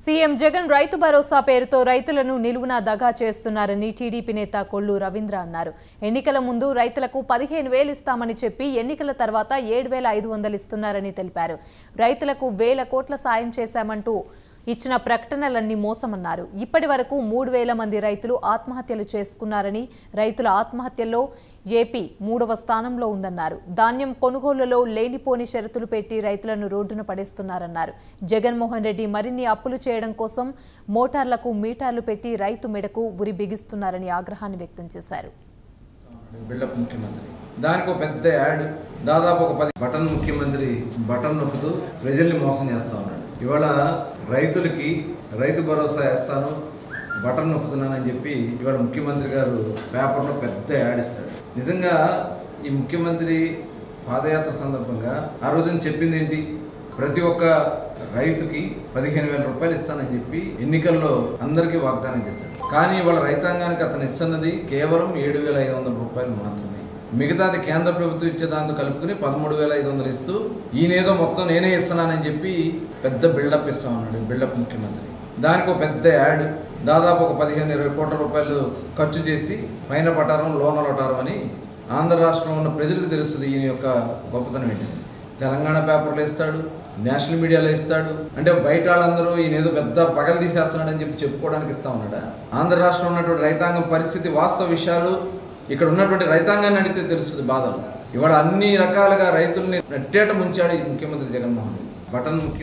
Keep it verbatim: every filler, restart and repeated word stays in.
CM Jagan Rythu Bharosa పేరుతో రైతులను నిలువునా దగా చేస్తున్నారని టీడీపీ నేత కొల్లు రవీంద్ర అన్నారు. ఎన్నికల ముందు రైతులకు పదిహేను వేలు ఇస్తామని చెప్పి ఎన్నికల తర్వాత ఏడు వేల ఐదు వందలు ఇస్తున్నారని తెలిపారు. రైతులకు వేల కోట్ల సాయం చేశామంటూ ఇచ్చిన ప్రకటనలన్నీ మోసమన్నారు. ఇప్పటివరకు మూడు వేల మంది రైతులు ఆత్మహత్యలు చేసుకున్నారని, రైతుల ఆత్మహత్యల్లో ఏపీ మూడవ స్థానంలో ఉందన్నారు. ధాన్యం కొనుగోలులో లేనిపోని షరతులు పెట్టి రైతులను రోడ్డున పడేస్తున్నారన్నారు. జగన్ మోహన్ రెడ్డి మరిన్ని అప్పులు చేయడం కోసం మోటార్లకు మీటర్లు పెట్టి రైతు మెడకు ఉరి బిగిస్తున్నారని ఆగ్రహాన్ని వ్యక్తం చేశారు. దానికో పెద్ద యాడ్ దాదాపు ఒక పది బటన్ ముఖ్యమంత్రి బటన్ నొక్కుతూ ప్రజల్ని మోసం చేస్తా ఉన్నాడు. ఇవాళ రైతులకి రైతు భరోసా వేస్తాను బటన్ నొక్కుతున్నానని చెప్పి ఇవాళ ముఖ్యమంత్రి గారు పేపర్లో పెద్ద యాడ్ ఇస్తాడు. నిజంగా ఈ ముఖ్యమంత్రి పాదయాత్ర సందర్భంగా ఆ రోజున చెప్పింది ఏంటి? ప్రతి ఒక్క రైతుకి పదిహేను వేల రూపాయలు ఇస్తానని చెప్పి ఎన్నికల్లో అందరికీ వాగ్దానం చేశాడు. కానీ ఇవాళ రైతాంగానికి అతను ఇస్తున్నది కేవలం ఏడు వేల ఐదు వందల రూపాయలు మాత్రమే. మిగతాది కేంద్ర ప్రభుత్వం ఇచ్చే దాంతో కలుపుకుని పదమూడు వేల ఐదు వందలు ఇస్తూ ఈయనేదో మొత్తం నేనే ఇస్తున్నానని చెప్పి పెద్ద బిల్డప్ ఇస్తా ఉన్నాడు బిల్డప్ ముఖ్యమంత్రి. దానికి ఒక పెద్ద యాడ్ దాదాపు ఒక పదిహేను ఇరవై కోట్ల రూపాయలు ఖర్చు చేసి పైన పటారం లోన లొటారం అని ఆంధ్ర రాష్ట్రంలో ఉన్న ప్రజలకు తెలుస్తుంది. ఈయన యొక్క గొప్పతనం ఏంటంటే తెలంగాణ పేపర్లు వేస్తాడు, నేషనల్ మీడియాలో ఇస్తాడు. అంటే బయట వాళ్ళందరూ ఈయన ఏదో పెద్ద పగలు తీసేస్తున్నాడని చెప్పి చెప్పుకోవడానికి ఇస్తా ఉన్నాడా? ఆంధ్ర రాష్ట్రంలో ఉన్నటువంటి రైతాంగం పరిస్థితి వాస్తవ విషయాలు ఇక్కడ ఉన్నటువంటి రైతాంగాన్ని అడిగితే తెలుస్తుంది బాధలు. ఇవాళ అన్ని రకాలుగా రైతుల్ని నట్టేట ముంచాడు ఈ ముఖ్యమంత్రి జగన్మోహన్ రెడ్డి బటన్ ముఖ్యమంత్రి.